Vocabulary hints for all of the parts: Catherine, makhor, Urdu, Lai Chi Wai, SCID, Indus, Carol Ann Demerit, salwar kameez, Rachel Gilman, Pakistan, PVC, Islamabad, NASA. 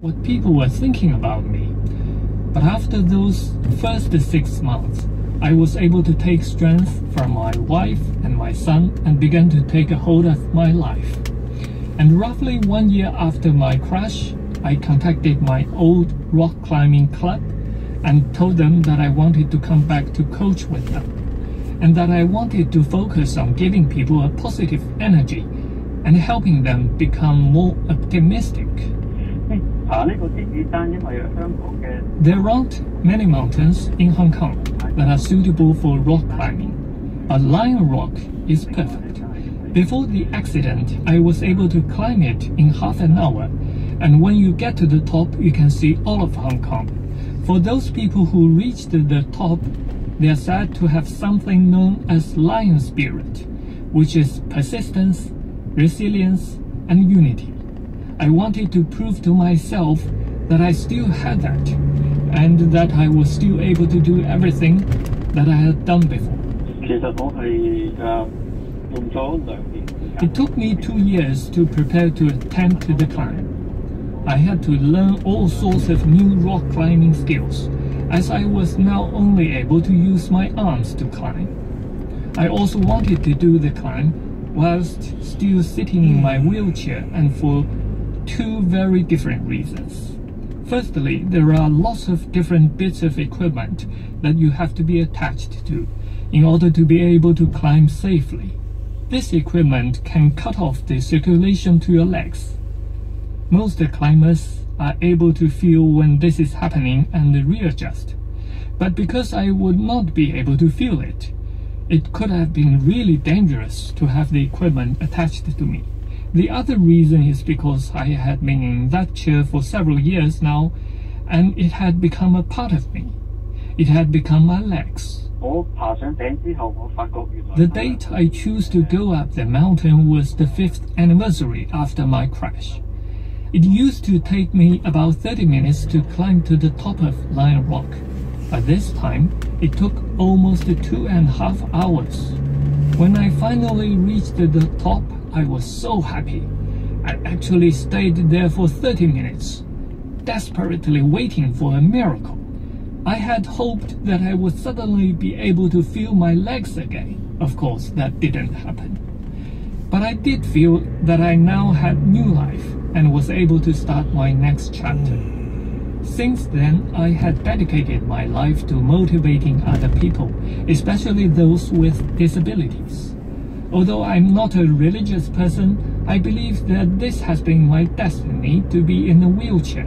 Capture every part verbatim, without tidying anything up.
what people were thinking about me. But after those first six months, I was able to take strength from my wife and my son and began to take a hold of my life. And roughly one year after my crash, I contacted my old rock climbing club and told them that I wanted to come back to coach with them, and that I wanted to focus on giving people a positive energy and helping them become more optimistic. There aren't many mountains in Hong Kong that are suitable for rock climbing, but Lion Rock is perfect. Before the accident, I was able to climb it in half an hour, and when you get to the top, you can see all of Hong Kong. For those people who reached the top, they are said to have something known as lion spirit, which is persistence, resilience, and unity. I wanted to prove to myself that I still had that, and that I was still able to do everything that I had done before. It took me two years to prepare to attempt the climb. I had to learn all sorts of new rock climbing skills, as I was now only able to use my arms to climb. I also wanted to do the climb whilst still sitting in my wheelchair, and for two very different reasons. Firstly, there are lots of different bits of equipment that you have to be attached to in order to be able to climb safely. This equipment can cut off the circulation to your legs. Most climbers are able to feel when this is happening and readjust. But because I would not be able to feel it, it could have been really dangerous to have the equipment attached to me. The other reason is because I had been in that chair for several years now, and it had become a part of me. It had become my legs. The date I chose to go up the mountain was the fifth anniversary after my crash. It used to take me about thirty minutes to climb to the top of Lion Rock, but this time it took almost two and a half hours. When I finally reached the top, I was so happy. I actually stayed there for thirty minutes, desperately waiting for a miracle. I had hoped that I would suddenly be able to feel my legs again. Of course, that didn't happen. But I did feel that I now had new life and was able to start my next chapter. Since then, I had dedicated my life to motivating other people, especially those with disabilities. Although I'm not a religious person, I believe that this has been my destiny to be in a wheelchair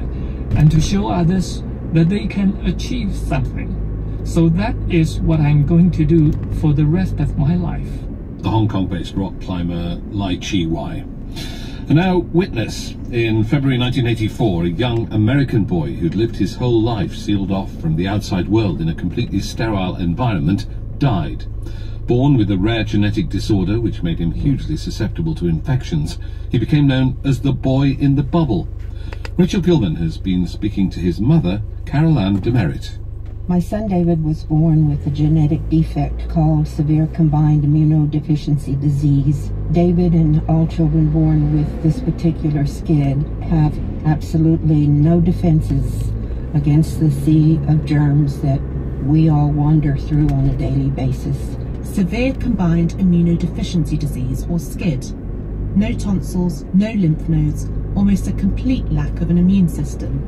and to show others that they can achieve something. So that is what I'm going to do for the rest of my life. The Hong Kong-based rock climber Lai Chi Wai. And now witness, in February nineteen eighty-four, a young American boy who'd lived his whole life sealed off from the outside world in a completely sterile environment died. Born with a rare genetic disorder which made him hugely susceptible to infections, he became known as the boy in the bubble. Rachel Gilman has been speaking to his mother, Carol Ann Demerit. My son David was born with a genetic defect called severe combined immunodeficiency disease. David and all children born with this particular S C I D have absolutely no defenses against the sea of germs that we all wander through on a daily basis. Severe combined immunodeficiency disease, or S C I D. No tonsils, no lymph nodes, almost a complete lack of an immune system.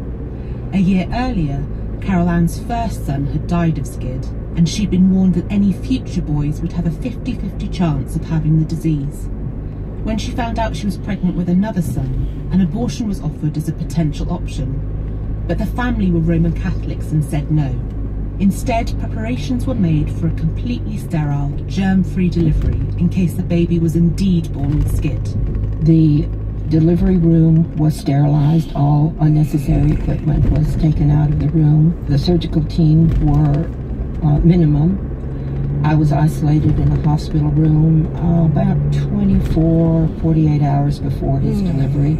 A year earlier, Carol Ann's first son had died of S C I D, and she'd been warned that any future boys would have a fifty fifty chance of having the disease. When she found out she was pregnant with another son, an abortion was offered as a potential option, but the family were Roman Catholics and said no. Instead, preparations were made for a completely sterile, germ-free delivery in case the baby was indeed born with S C I D. The delivery room was sterilized, all unnecessary equipment was taken out of the room. The surgical team were uh, minimum. I was isolated in a hospital room uh, about twenty-four, forty-eight hours before his mm. delivery.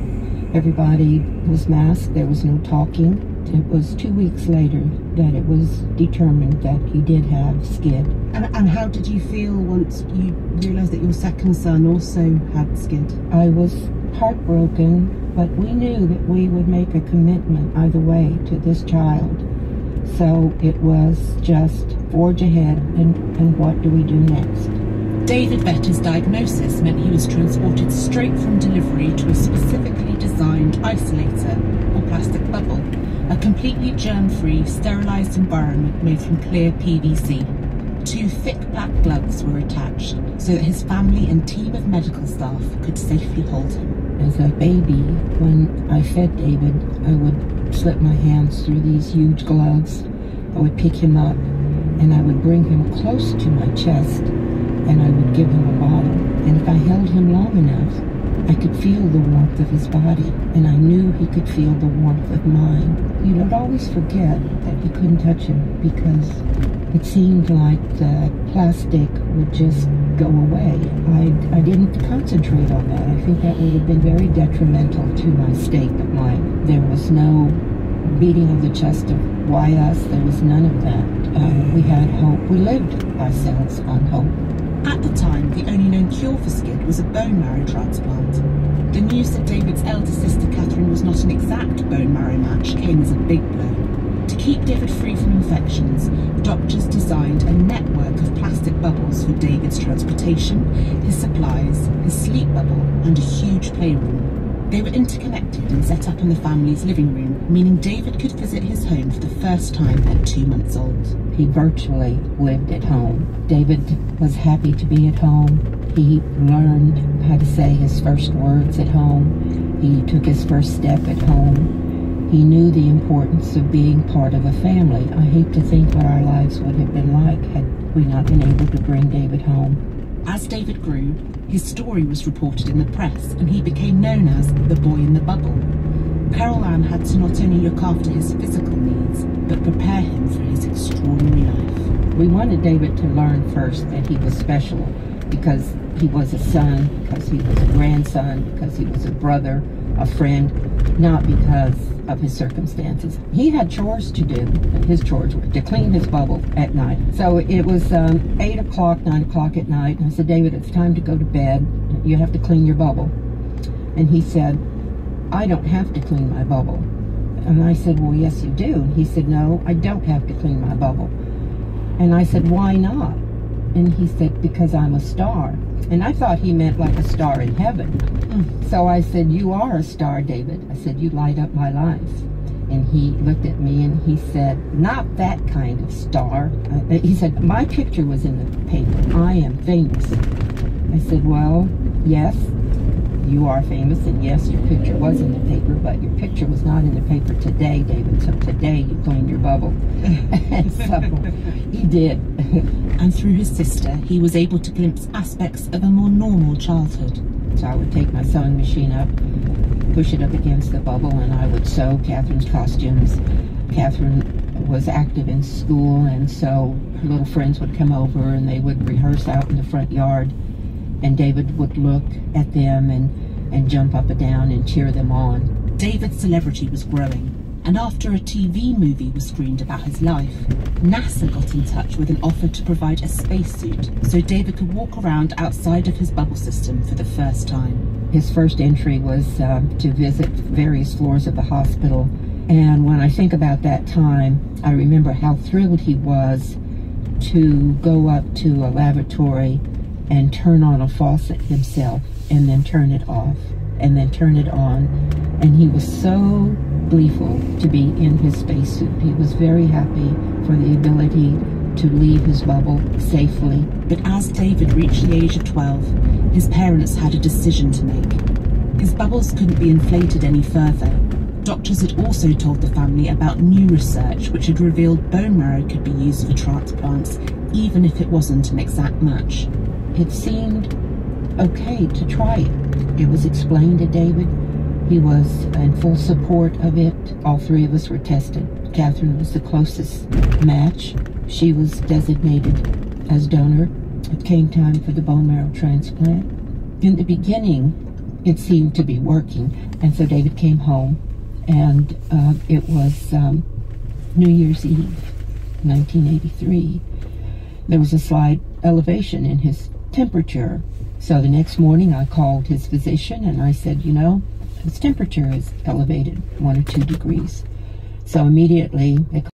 Everybody was masked, there was no talking. It was two weeks later that it was determined that he did have S C I D. And, and how did you feel once you realized that your second son also had S C I D? I was heartbroken, but we knew that we would make a commitment either way to this child. So it was just forge ahead and, and what do we do next? David Better's diagnosis meant he was transported straight from delivery to a specifically designed isolator or plastic bubble, a completely germ-free, sterilised environment made from clear P V C. Two thick black gloves were attached so that his family and team of medical staff could safely hold him. As a baby, when I fed David, I would slip my hands through these huge gloves. I would pick him up and I would bring him close to my chest and I would give him a bottle. And if I held him long enough, I could feel the warmth of his body, and I knew he could feel the warmth of mine. You know, I'd always forget that you couldn't touch him because it seemed like the plastic would just go away. I, I didn't concentrate on that. I think that would have been very detrimental to my state of mind. There was no beating of the chest of why us. There was none of that. Um, we had hope. We lived ourselves on hope. At the time, the only known cure for SCID was a bone marrow transplant. The news that David's elder sister Catherine was not an exact bone marrow match came as a big blow. To keep David free from infections, doctors designed a network of plastic bubbles for David's transportation, his supplies, his sleep bubble, and a huge playroom. They were interconnected and set up in the family's living room, meaning David could visit his home for the first time at two months old. He virtually lived at home. David was happy to be at home. He learned how to say his first words at home. He took his first step at home. He knew the importance of being part of a family. I hate to think what our lives would have been like had we not been able to bring David home. As David grew, his story was reported in the press and he became known as the boy in the bubble. Carol Ann had to not only look after his physical needs, but prepare him for his extraordinary life. We wanted David to learn first that he was special because he was a son, because he was a grandson, because he was a brother, a friend, not because of his circumstances. He had chores to do, and his chores were to clean his bubble at night. So it was um, eight o'clock, nine o'clock at night, and I said, David, it's time to go to bed. You have to clean your bubble. And he said, I don't have to clean my bubble. And I said, well, yes, you do. And he said, no, I don't have to clean my bubble. And I said, why not? And he said, because I'm a star. And I thought he meant like a star in heaven. Mm. So I said, you are a star, David. I said, you light up my life. And he looked at me and he said, not that kind of star. Uh, he said, my picture was in the paper. I am famous. I said, well, yes. You are famous, and yes, your picture was in the paper, but your picture was not in the paper today, David, so today you cleaned your bubble. And so he did. And through his sister, he was able to glimpse aspects of a more normal childhood. So I would take my sewing machine up, push it up against the bubble, and I would sew Catherine's costumes. Catherine was active in school, and so her little friends would come over, and they would rehearse out in the front yard. And David would look at them and, and jump up and down and cheer them on. David's celebrity was growing, and after a T V movie was screened about his life, NASA got in touch with an offer to provide a spacesuit so David could walk around outside of his bubble system for the first time. His first entry was uh, to visit various floors of the hospital, and when I think about that time, I remember how thrilled he was to go up to a laboratory and turn on a faucet himself, and then turn it off, and then turn it on. And he was so gleeful to be in his spacesuit. He was very happy for the ability to leave his bubble safely. But as David reached the age of twelve, his parents had a decision to make. His bubbles couldn't be inflated any further. Doctors had also told the family about new research which had revealed bone marrow could be used for transplants, even if it wasn't an exact match. It seemed okay to try it. It was explained to David. He was in full support of it. All three of us were tested. Catherine was the closest match. She was designated as donor. It came time for the bone marrow transplant. In the beginning, it seemed to be working. And so David came home, and uh, it was um, New Year's Eve, nineteen eighty-three. There was a slight elevation in his temperature, So the next morning I called his physician and I said, you know, his temperature is elevated one or two degrees. So immediately they